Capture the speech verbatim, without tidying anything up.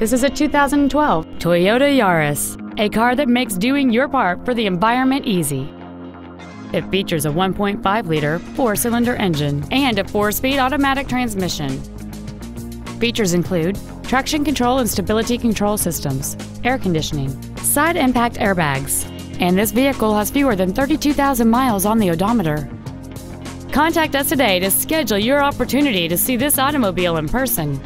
This is a two thousand twelve Toyota Yaris, a car that makes doing your part for the environment easy. It features a one point five liter four-cylinder engine and a four-speed automatic transmission. Features include traction control and stability control systems, air conditioning, side impact airbags, and this vehicle has fewer than thirty-two thousand miles on the odometer. Contact us today to schedule your opportunity to see this automobile in person.